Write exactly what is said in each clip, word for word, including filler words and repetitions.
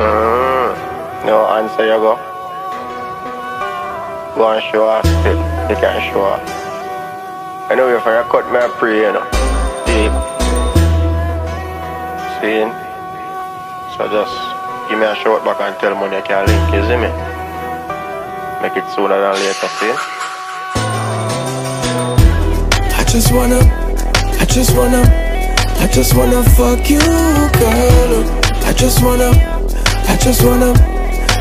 Mm. No answer, you go. Go and show her still. You can show her. I know if I cut my pray, you know. Deep. Seeing. So just give me a shout back and tell money I can link, you see me? Make it sooner than later, see? I just wanna, I just wanna, I just wanna fuck you, girl. I just wanna, I just wanna,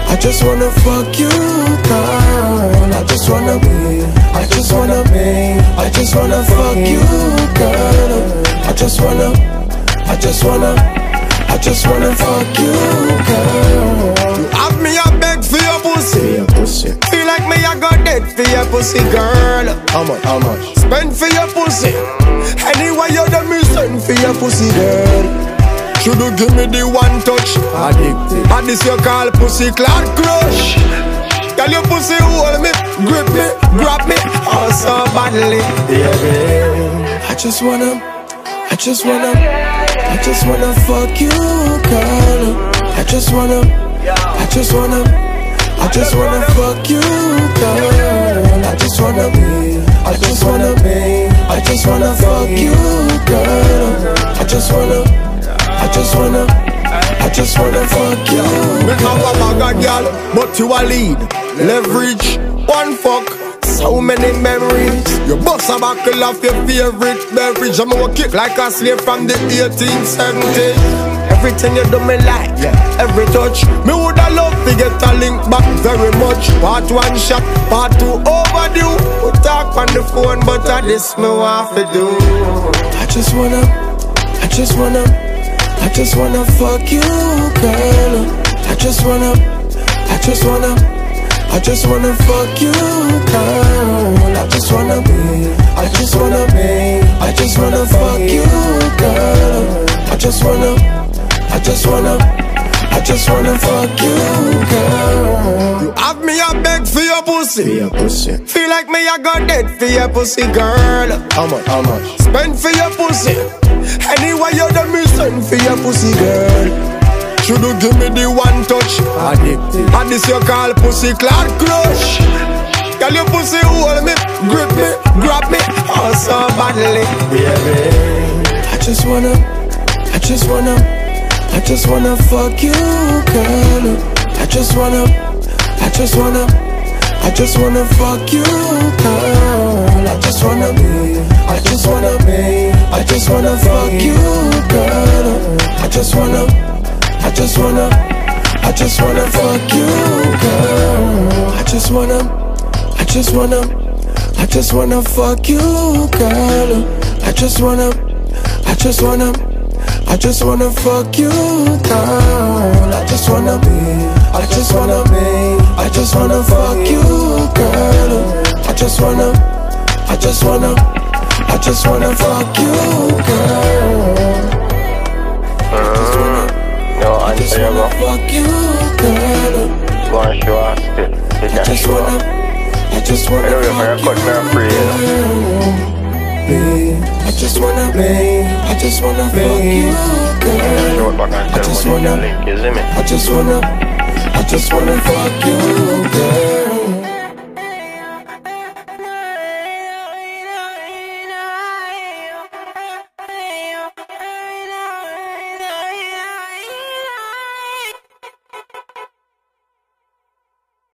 I just wanna fuck you, girl. I just wanna be, I just wanna be, I just wanna fuck you, girl. I just wanna, I just wanna, I just wanna fuck you, girl. Have me a beg for your pussy, pussy. Feel like me I got dead for your pussy, girl. How much? How much? Spend for your pussy. Anyway, you're the mission for your pussy, girl. Should you give me the one touch? Addicted. And this you call pussy cloud crush. Tell your pussy hold me, grip me, grab me, oh so badly. Yeah, baby. I just wanna, I just wanna, I just wanna fuck you, girl. I just wanna, I just wanna, I just wanna fuck you, girl. I just wanna be, I just wanna be, I just wanna fuck you, girl. I just wanna. I just wanna, I just wanna fuck you. Me have a bag of girl, but you a lead. Leverage, one fuck, so many memories. You bust a buckle off your favorite beverage. I'm a kick like a slave from the eighteen seventies. Everything you do me like, every touch. Me woulda love to get a link back very much. Part one shot, part two overdue. We talk on the phone, but I this me want to do. I just wanna, I just wanna. I just wanna fuck you, girl. I just wanna, I just wanna, I just wanna fuck you, girl. I just wanna be, I just wanna be, I just wanna fuck you, girl. I just wanna, I just wanna, I just wanna fuck you, girl. You have me a beg for your pussy, for your pussy. Feel like me I got dead for your pussy, girl. How much? How much? Spend for your pussy. Anyway, you're the mission for your pussy, girl. Should you give me the one touch? Addicted. And this you call pussy cloud crush. Tell your pussy hold me, grip me, grab me, oh so badly, baby. I just wanna, I just wanna, I just wanna fuck you, girl. I just wanna, I just wanna, I just wanna fuck you, girl. I just wanna be, I just wanna be, I just wanna fuck you, girl. I just wanna, I just wanna, I just wanna fuck you, girl. I just wanna, I just wanna, I just wanna fuck you, girl. I just wanna, I just wanna, I just wanna fuck you, girl. I just wanna be, I just wanna be, I just wanna fuck you, girl. I just wanna, I just wanna, I just wanna fuck you, girl. Mm. No, I just wanna fuck you, girl. Go and show her still. You can show her. I just wanna, I just wanna fuck you, girl. I just wanna play. I just wanna fuck you, girl. I just wanna, I just wanna, I just wanna fuck you, girl.